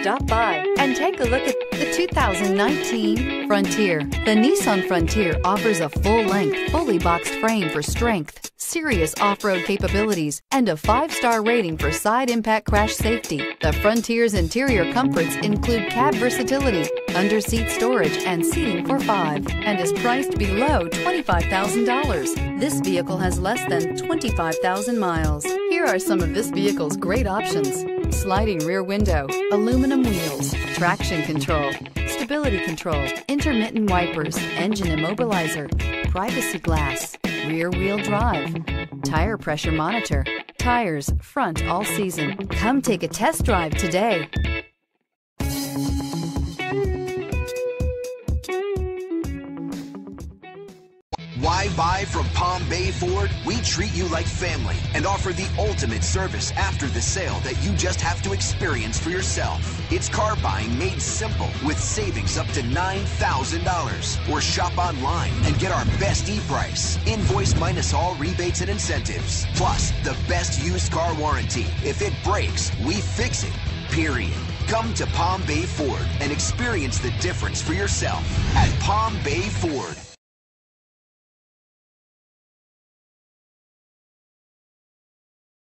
Stop by and take a look at the 2019 Frontier. The Nissan Frontier offers a full-length, fully boxed frame for strength, serious off-road capabilities, and a 5-star rating for side impact crash safety. The Frontier's interior comforts include cab versatility, under-seat storage, and seating for 5, and is priced below $25,000. This vehicle has less than 25,000 miles. Here are some of this vehicle's great options: sliding rear window, aluminum wheels, traction control, stability control, intermittent wipers, engine immobilizer, privacy glass, rear wheel drive, tire pressure monitor, tires front all season. Come take a test drive today. Why buy from Palm Bay Ford? We treat you like family and offer the ultimate service after the sale that you just have to experience for yourself. It's car buying made simple with savings up to $9,000. Or shop online and get our best e-price. Invoice minus all rebates and incentives. Plus, the best used car warranty. If it breaks, we fix it. Period. Come to Palm Bay Ford and experience the difference for yourself at Palm Bay Ford.